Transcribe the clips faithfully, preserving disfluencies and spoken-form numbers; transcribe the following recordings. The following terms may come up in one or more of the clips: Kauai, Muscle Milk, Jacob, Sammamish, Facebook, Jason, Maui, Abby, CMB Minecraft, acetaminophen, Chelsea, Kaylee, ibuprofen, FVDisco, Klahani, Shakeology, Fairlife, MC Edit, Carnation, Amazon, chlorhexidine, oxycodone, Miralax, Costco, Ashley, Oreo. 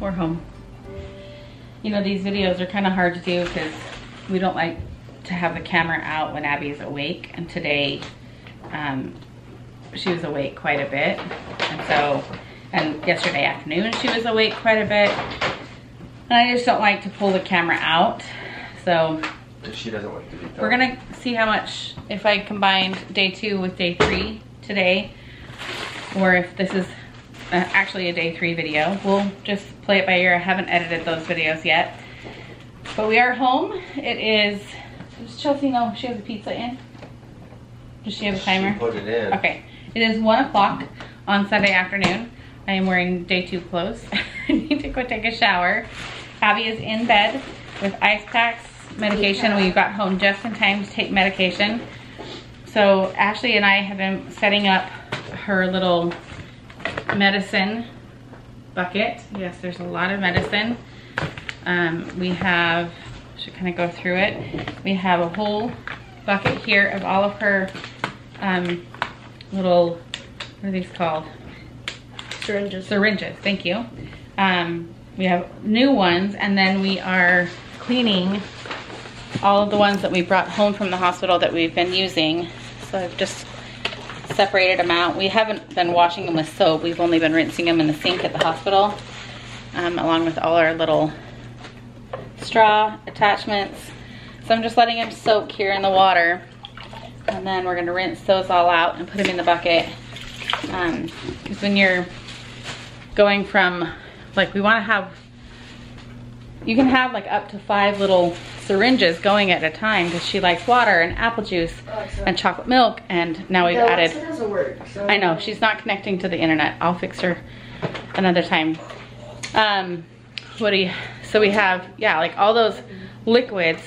We're home. You know, these videos are kind of hard to do because we don't like to have the camera out when Abby's awake, and today um, she was awake quite a bit, and so and yesterday afternoon she was awake quite a bit, and I just don't like to pull the camera out. So she doesn't like to do that. We're gonna see how much, if I combined day two with day three today, or if this is Uh, actually a day three video. We'll just play it by ear. I haven't edited those videos yet, but we are home. It is, does Chelsea know she has a pizza in? Does she have a timer? She put it in. Okay. It is one o'clock on Sunday afternoon. I am wearing day two clothes. I need to go take a shower. Abby is in bed with ice packs, medication. We got home just in time to take medication. So Ashley and I have been setting up her little medicine bucket. Yes, there's a lot of medicine. Um, we have, should kind of go through it. We have a whole bucket here of all of her um, little, what are these called? Syringes. Syringes, thank you. Um, we have new ones, and then we are cleaning all of the ones that we brought home from the hospital that we've been using. So I've just separated them out. We haven't been washing them with soap. We've only been rinsing them in the sink at the hospital, um, along with all our little straw attachments. So I'm just letting them soak here in the water, and then we're going to rinse those all out and put them in the bucket. Um, because when you're going from, like, we want to have, you can have like up to five little syringes going at a time, because she likes water and apple juice oh, and chocolate milk, and now we've added doesn't work, so. I know she's not connecting to the internet. I'll fix her another time. Um what do you so we have, yeah, like all those liquids.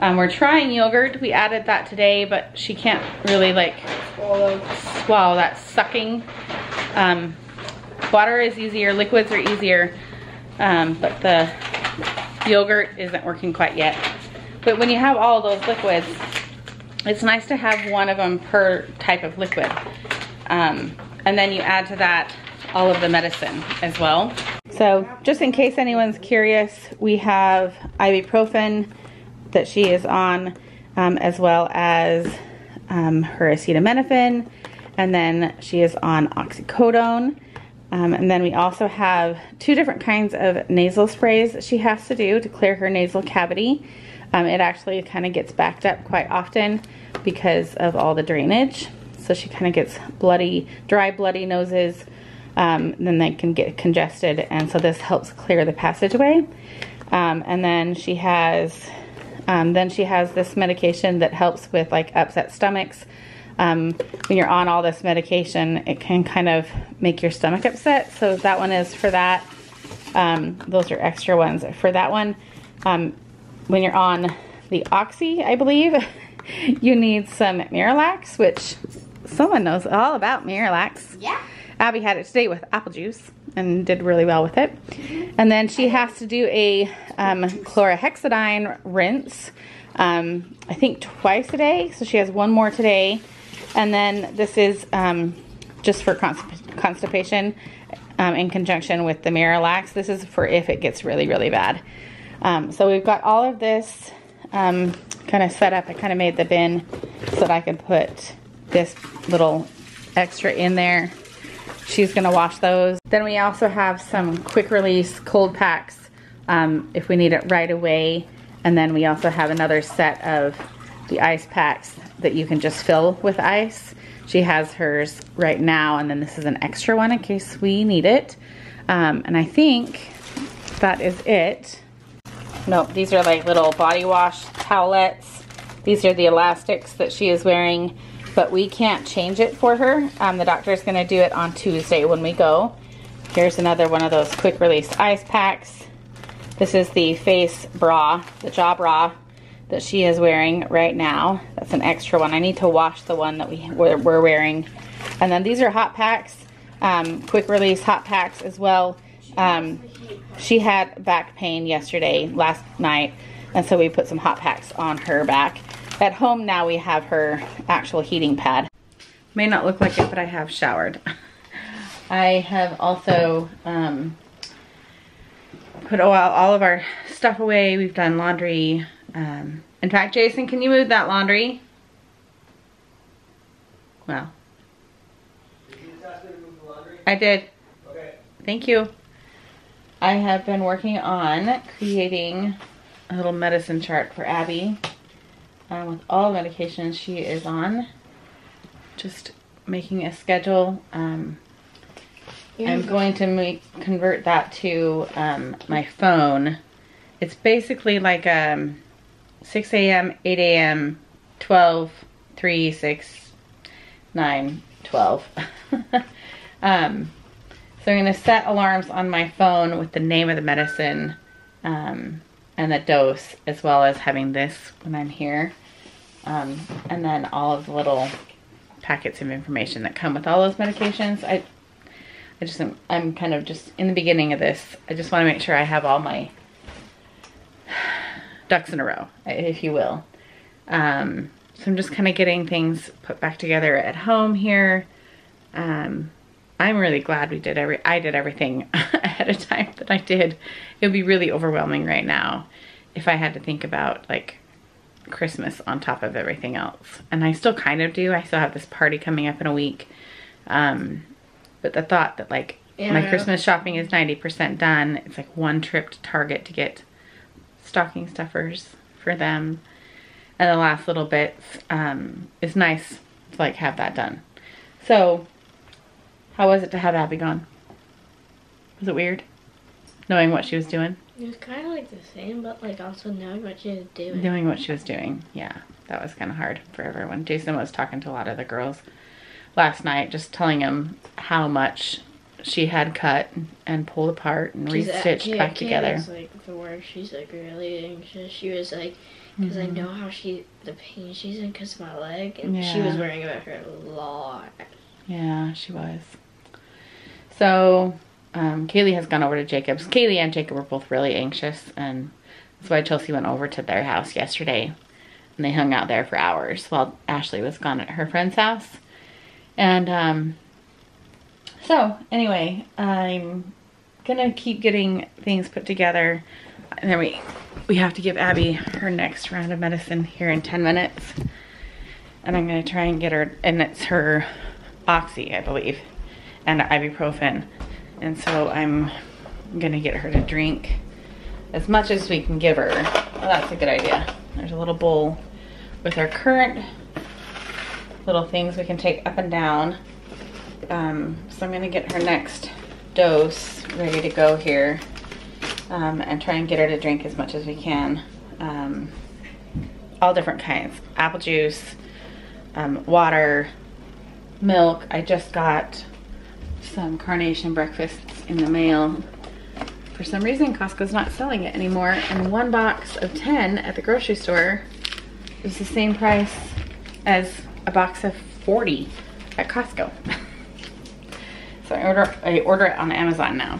Um we're trying yogurt. We added that today, but she can't really like swallow, swallow that sucking. Um water is easier, liquids are easier, um but the yogurt isn't working quite yet. But when you have all those liquids, it's nice to have one of them per type of liquid. Um, and then you add to that all of the medicine as well. So just in case anyone's curious, we have ibuprofen that she is on, um, as well as um, her acetaminophen, and then she is on oxycodone. Um, and then we also have two different kinds of nasal sprays that she has to do to clear her nasal cavity. Um, it actually kind of gets backed up quite often because of all the drainage. So she kind of gets bloody, dry, bloody noses. Um, then they can get congested. And so this helps clear the passageway. Um, and then she has, um, then she has this medication that helps with like upset stomachs. Um, when you're on all this medication, it can kind of make your stomach upset. So that one is for that. Um, those are extra ones for that one. Um, when you're on the Oxy, I believe, you need some Miralax, which someone knows all about Miralax. Yeah. Abby had it today with apple juice and did really well with it. And then she has to do a um, chlorhexidine rinse, um, I think twice a day. So she has one more today. And then this is um, just for constip constipation um, in conjunction with the Miralax. This is for if it gets really, really bad. Um, so we've got all of this um, kind of set up. I kind of made the bin so that I could put this little extra in there. She's going to wash those. Then we also have some quick release cold packs um, if we need it right away. And then we also have another set of the ice packs that you can just fill with ice. She has hers right now, and then this is an extra one in case we need it. Um, and I think that is it. Nope, these are like little body wash towelettes. These are the elastics that she is wearing but we can't change it for her. Um, the doctor's gonna do it on Tuesday when we go. Here's another one of those quick release ice packs. This is the face bra, the jaw bra that she is wearing right now. That's an extra one. I need to wash the one that we we're, we're wearing. And then these are hot packs, um, quick release hot packs as well. Um, she had back pain yesterday, last night, and so we put some hot packs on her back. At home now we have her actual heating pad. May not look like it, but I have showered. I have also um, put all, all of our stuff away. We've done laundry. Um, in fact, Jason, can you move that laundry? Well, did you just ask me to move the laundry? I did. Okay. Thank you. I have been working on creating a little medicine chart for Abby uh, with all the medications she is on. Just making a schedule. Um, I'm going to make, convert that to um, my phone. It's basically like a six A M, eight A M, twelve, three, six, nine, twelve. um, so I'm going to set alarms on my phone with the name of the medicine um, and the dose, as well as having this when I'm here. Um, and then all of the little packets of information that come with all those medications. I, I just am, I'm kind of just in the beginning of this. I just want to make sure I have all my ducks in a row, if you will. Um, so I'm just kind of getting things put back together at home here. Um, I'm really glad we did every, I did everything ahead of time that I did. It would be really overwhelming right now if I had to think about like Christmas on top of everything else. And I still kind of do. I still have this party coming up in a week. Um, but the thought that like yeah. my Christmas shopping is ninety percent done. It's like one trip to Target to get stocking stuffers for them, and the last little bit um, is nice to like have that done. So how was it to have Abby gone? Was it weird knowing what she was doing? It was kind of like the same, but like also knowing what she was doing. Knowing what she was doing, yeah, that was kind of hard for everyone. Jason was talking to a lot of the girls last night, just telling them how much she had cut and pulled apart and restitched back together. It's like the worst. She's like really anxious. She was like, because mm-hmm. I know how she, the pain she's in because of my leg, and yeah. she was worrying about her a lot. Yeah, she was. So, um, Kaylee has gone over to Jacob's. Kaylee and Jacob were both really anxious, and that's why Chelsea went over to their house yesterday, and they hung out there for hours while Ashley was gone at her friend's house. And, um, so, anyway, I'm gonna keep getting things put together. And then we, we have to give Abby her next round of medicine here in ten minutes. And I'm gonna try and get her, and it's her Oxy, I believe, and ibuprofen. And so I'm gonna get her to drink as much as we can give her. Well, that's a good idea. There's a little bowl with our current little things we can take up and down. Um, so I'm gonna get her next dose ready to go here, um, and try and get her to drink as much as we can. Um, all different kinds, apple juice, um, water, milk. I just got some Carnation breakfasts in the mail. For some reason, Costco's not selling it anymore, and one box of ten at the grocery store is the same price as a box of forty at Costco. So I order, I order it on Amazon now.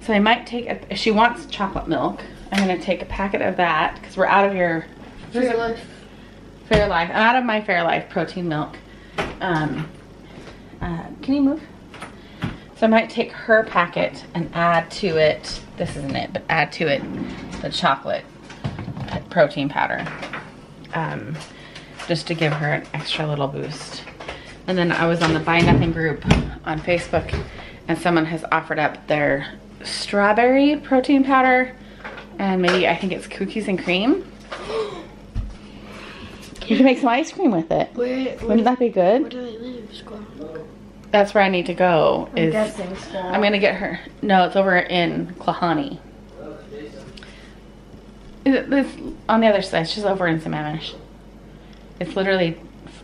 So I might take, a, she wants chocolate milk. I'm gonna take a packet of that because we're out of your Fairlife. Fairlife. I'm out of my Fairlife protein milk. Um, uh, can you move? So I might take her packet and add to it. This isn't it, but add to it the chocolate protein powder, um, just to give her an extra little boost. And then I was on the Buy Nothing group on Facebook, and someone has offered up their strawberry protein powder, and maybe I think it's cookies and cream. You can make some ice cream with it. Where, where Wouldn't that be good? Where do I live, Squawk? That's where I need to go. I'm is, guessing so. I'm gonna get her. No, it's over in Klahani. It's on the other side. She's over in Sammamish. It's literally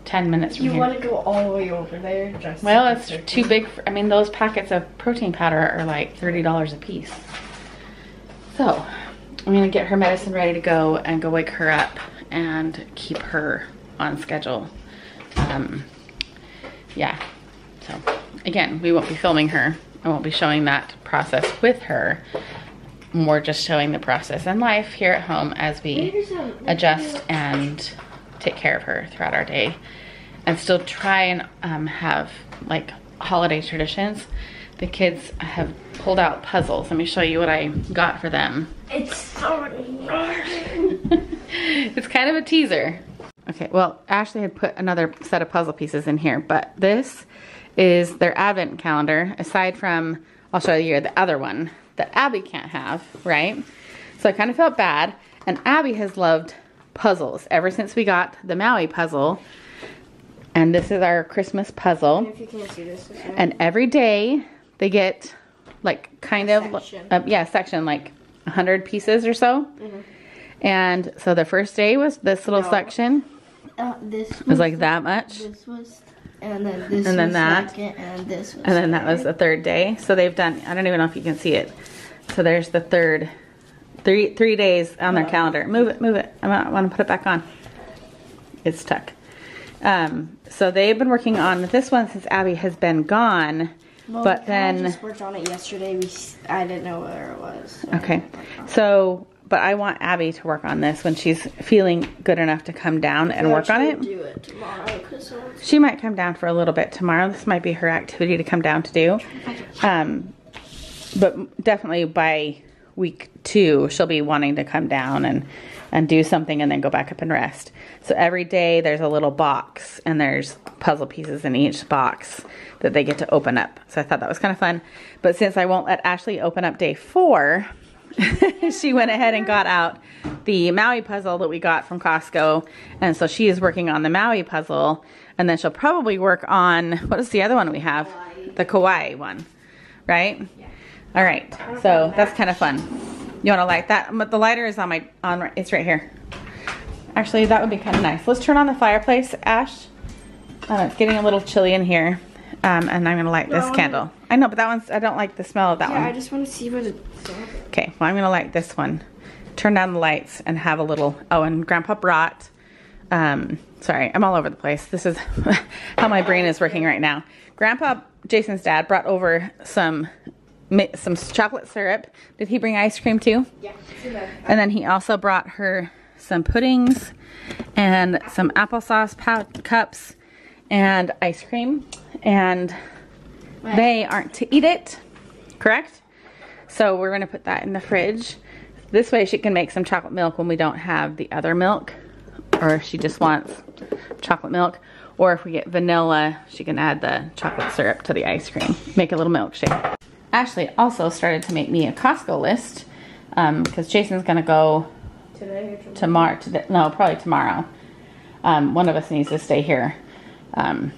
ten minutes from you here. You want to go all the way over there? Just well, it's too big for, I mean, those packets of protein powder are like thirty dollars a piece. So I'm gonna get her medicine ready to go and go wake her up and keep her on schedule. Um, yeah, so again, we won't be filming her. I won't be showing that process with her. More just showing the process and life here at home as we adjust and take care of her throughout our day, and still try and um, have like holiday traditions. The kids have pulled out puzzles. Let me show you what I got for them. It's so it's kind of a teaser. Okay, well, Ashley had put another set of puzzle pieces in here, but this is their advent calendar, aside from, I'll show you the other one that Abby can't have, right? So I kind of felt bad, and Abby has loved puzzles ever since we got the Maui puzzle. And this is our Christmas puzzle. If you can't see this, okay. And every day they get like kind a of, uh, yeah, section, like a hundred pieces or so. Mm-hmm. And so the first day was this little no. section. Uh, this was, was like that much. This was, and then this and then was that. Second, and this was and then third. That was the third day. So they've done, I don't even know if you can see it. So there's the third, three three days on no. their calendar. Move it, move it. I want to put it back on. It's stuck. Um, so they've been working on this one since Abby has been gone, well, but then I just worked on it yesterday. We, I didn't know where it was. So okay. So, but I want Abby to work on this when she's feeling good enough to come down and yeah, work on it. Do it tomorrow, she might come down for a little bit tomorrow. This might be her activity to come down to do. Um, but definitely by week two, she'll be wanting to come down and and do something and then go back up and rest. So every day there's a little box and there's puzzle pieces in each box that they get to open up. So I thought that was kind of fun. But since I won't let Ashley open up day four, she went ahead and got out the Maui puzzle that we got from Costco. And so she is working on the Maui puzzle, and then she'll probably work on, what is the other one we have? Kauai. The Kauai one, right? Yeah. All right, so that's kind of fun. You want to light that? But the lighter is on my, on it's right here. Actually, that would be kind of nice. Let's turn on the fireplace, Ash. Uh, it's getting a little chilly in here, um, and I'm going to light no, this candle. I know, but that one's, I don't like the smell of that yeah, one. Yeah, I just want to see what it smells. Okay, well, I'm going to light this one. Turn down the lights and have a little, oh, and Grandpa brought, um, sorry, I'm all over the place. This is how my brain is working right now. Grandpa, Jason's dad, brought over some some chocolate syrup. Did he bring ice cream too? Yeah. And then he also brought her some puddings and some applesauce pout cups and ice cream, and they aren't to eat it, correct? So we're gonna put that in the fridge. This way she can make some chocolate milk when we don't have the other milk, or if she just wants chocolate milk, or if we get vanilla, she can add the chocolate syrup to the ice cream, make a little milkshake. Ashley also started to make me a Costco list, um, because Jason's gonna go today or tomorrow. Tomorrow, no, probably tomorrow. Um, one of us needs to stay here, um,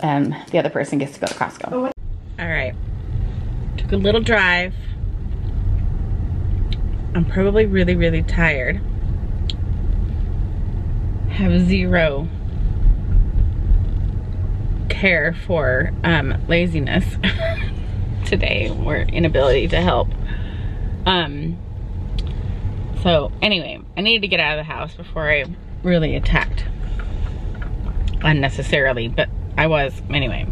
and the other person gets to go to Costco. Oh, all right, took a little drive. I'm probably really, really tired. Have zero care for um, laziness. Today, or inability to help. Um, so anyway, I needed to get out of the house before I really attacked unnecessarily, but I was, anyway.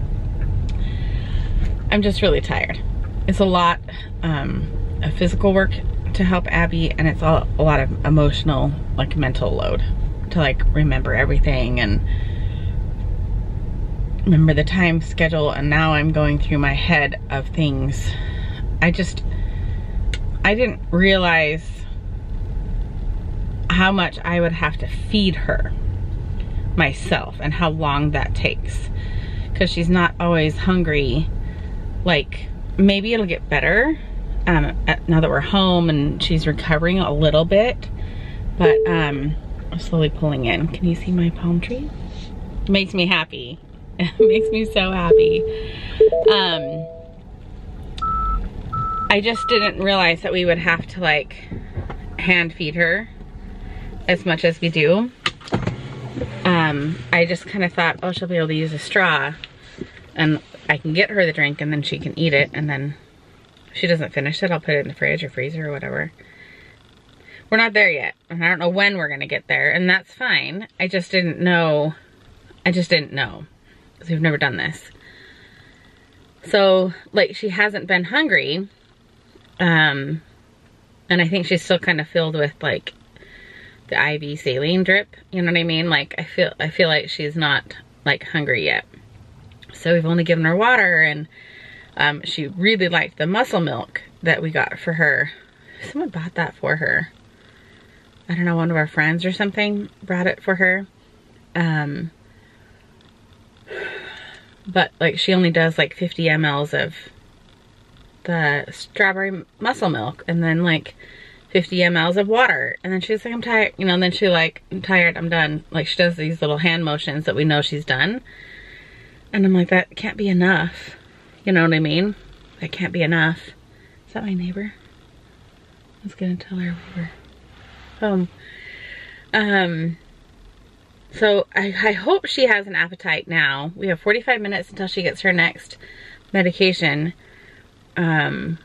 I'm just really tired. It's a lot um, of physical work to help Abby, and it's all, a lot of emotional, like mental load to like remember everything and remember the time schedule, and now I'm going through my head of things. I just, I didn't realize how much I would have to feed her myself and how long that takes, because she's not always hungry. Like, maybe it'll get better um, now that we're home and she's recovering a little bit, but um, I'm slowly pulling in. Can you see my palm tree? It makes me happy. It makes me so happy. Um, I just didn't realize that we would have to like hand feed her as much as we do. Um, I just kind of thought, oh, she'll be able to use a straw and I can get her the drink and then she can eat it, and then if she doesn't finish it, I'll put it in the fridge or freezer or whatever. We're not there yet, and I don't know when we're gonna get there, and that's fine. I just didn't know, I just didn't know, because we've never done this. So, like, she hasn't been hungry, um, and I think she's still kind of filled with, like, the I V saline drip, you know what I mean? Like, I feel, I feel like she's not, like, hungry yet. So we've only given her water, and um, she really liked the Muscle Milk that we got for her. Someone bought that for her. I don't know, one of our friends or something brought it for her. Um, but like she only does like fifty milliliters of the strawberry Muscle Milk and then like fifty milliliters of water. And then she's like, I'm tired, you know, and then she like, I'm tired, I'm done. Like she does these little hand motions that we know she's done. And I'm like, that can't be enough. You know what I mean? That can't be enough. Is that my neighbor? I was gonna tell her we were home. Um, so I, I hope she has an appetite now. We have forty-five minutes until she gets her next medication. Um,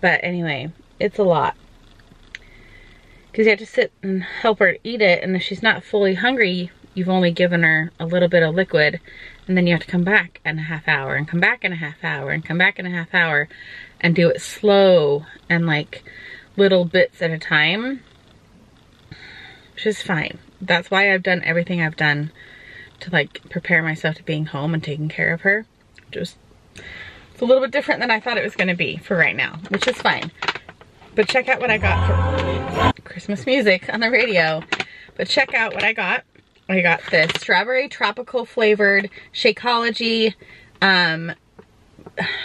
but anyway, it's a lot. Because you have to sit and help her eat it, and if she's not fully hungry, you've only given her a little bit of liquid, and then you have to come back in a half hour, and come back in a half hour, and come back in a half hour, and do it slow and like little bits at a time, which is fine. That's why I've done everything I've done to like prepare myself to being home and taking care of her. Just, it's a little bit different than I thought it was gonna be for right now, which is fine. But check out what I got for Christmas music on the radio. But check out what I got. I got this strawberry tropical flavored Shakeology, um,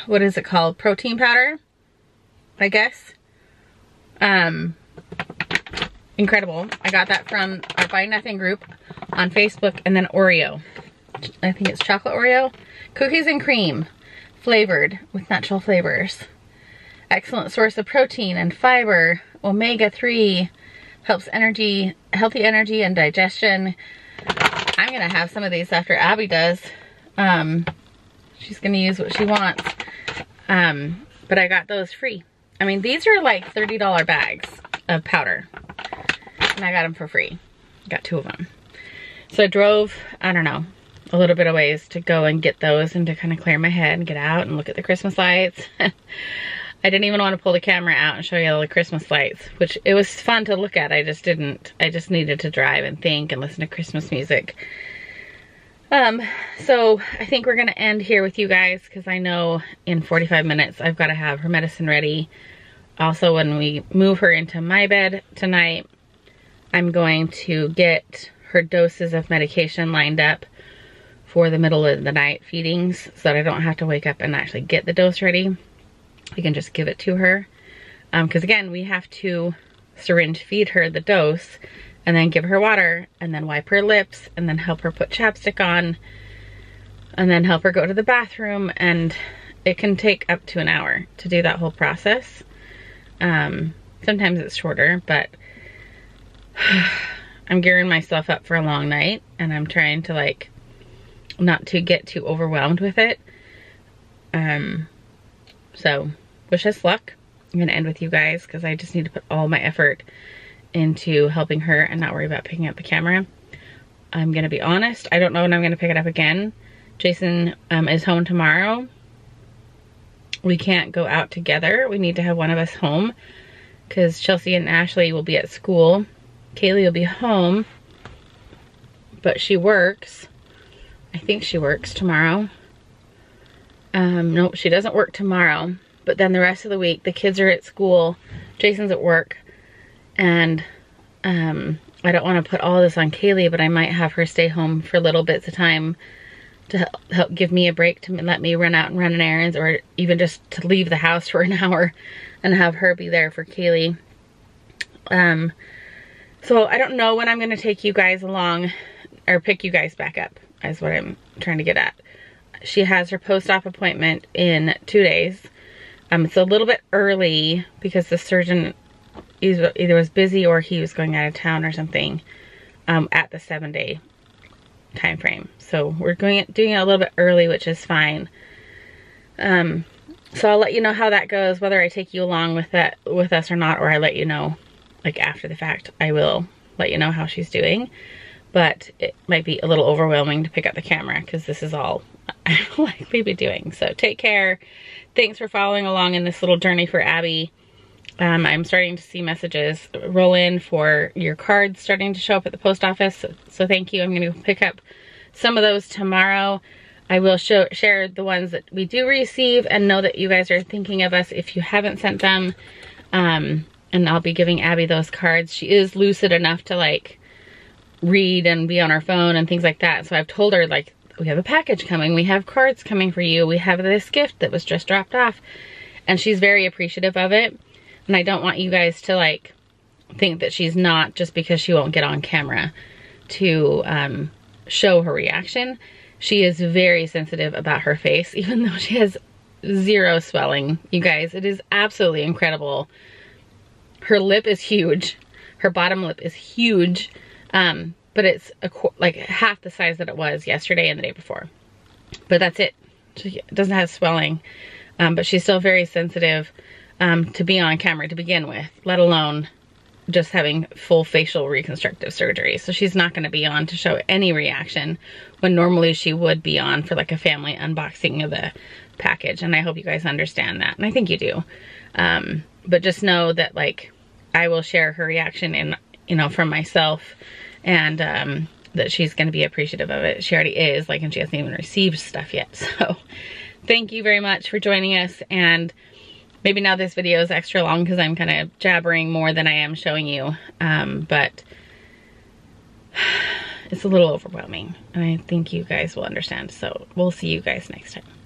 what is it called? Protein powder, I guess. Um, incredible. I got that from our Buy Nothing group on Facebook, and then Oreo. I think it's chocolate Oreo. Cookies and cream flavored with natural flavors. Excellent source of protein and fiber. Omega three helps energy, healthy energy and digestion. I'm gonna have some of these after Abby does. Um, she's gonna use what she wants. Um, but I got those free. I mean, these are like thirty dollar bags of powder, and I got them for free. Got two of them. So I drove, I don't know, a little bit of ways to go and get those and to kind of clear my head and get out and look at the Christmas lights. I didn't even want to pull the camera out and show you all the Christmas lights, which it was fun to look at. I just didn't, I just needed to drive and think and listen to Christmas music. Um, so I think we're going to end here with you guys, because I know in forty-five minutes I've got to have her medicine ready. Also, when we move her into my bed tonight, I'm going to get her doses of medication lined up for the middle of the night feedings, so that I don't have to wake up and actually get the dose ready. We can just give it to her. Um, because again, we have to syringe feed her the dose, and then give her water, and then wipe her lips, and then help her put chapstick on, and then help her go to the bathroom, and it can take up to an hour to do that whole process. Um, sometimes it's shorter, but I'm gearing myself up for a long night, and I'm trying to like not to get too overwhelmed with it. Um, so wish us luck. I'm gonna end with you guys, because I just need to put all my effort into helping her and not worry about picking up the camera. I'm gonna be honest, I don't know when I'm gonna pick it up again. Jason um, is home tomorrow. We can't go out together. We need to have one of us home, because Chelsea and Ashley will be at school. Kaylee will be home, but she works. I think she works tomorrow. Um, nope, she doesn't work tomorrow, but then the rest of the week, the kids are at school, Jason's at work, and um, I don't want to put all this on Kaylee, but I might have her stay home for little bits of time to help give me a break, to let me run out and run an errands, or even just to leave the house for an hour and have her be there for Kaylee. Um, so I don't know when I'm going to take you guys along or pick you guys back up, is what I'm trying to get at. She has her post-op appointment in two days. Um, it's a little bit early because the surgeon either was busy or he was going out of town or something. um, at the seven day time frame. So we're going doing it a little bit early, which is fine. Um, so I'll let you know how that goes, whether I take you along with that with us or not, or I let you know, like after the fact, I will let you know how she's doing. But it might be a little overwhelming to pick up the camera because this is all I'm likely be doing. So take care. Thanks for following along in this little journey for Abby. Um, I'm starting to see messages roll in for your cards starting to show up at the post office. So, so thank you. I'm going to pick up some of those tomorrow. I will show, share the ones that we do receive and know that you guys are thinking of us if you haven't sent them. Um, and I'll be giving Abby those cards. She is lucid enough to like read and be on her phone and things like that. So I've told her like, we have a package coming. We have cards coming for you. We have this gift that was just dropped off. And she's very appreciative of it. And I don't want you guys to like think that she's not just because she won't get on camera to um, show her reaction. She is very sensitive about her face, even though she has zero swelling. You guys, it is absolutely incredible. Her lip is huge. Her bottom lip is huge, um, but it's a qu like half the size that it was yesterday and the day before. But that's it. She doesn't have swelling, um, but she's still very sensitive. Um, to be on camera to begin with, let alone just having full facial reconstructive surgery. So she's not going to be on to show any reaction when normally she would be on for like a family unboxing of the package. And I hope you guys understand that. And I think you do. Um, but just know that like I will share her reaction in, you know, from myself and um, that she's going to be appreciative of it. She already is like, and she hasn't even received stuff yet. So thank you very much for joining us. And maybe now this video is extra long because I'm kind of jabbering more than I am showing you, um, but it's a little overwhelming and I think you guys will understand. So we'll see you guys next time.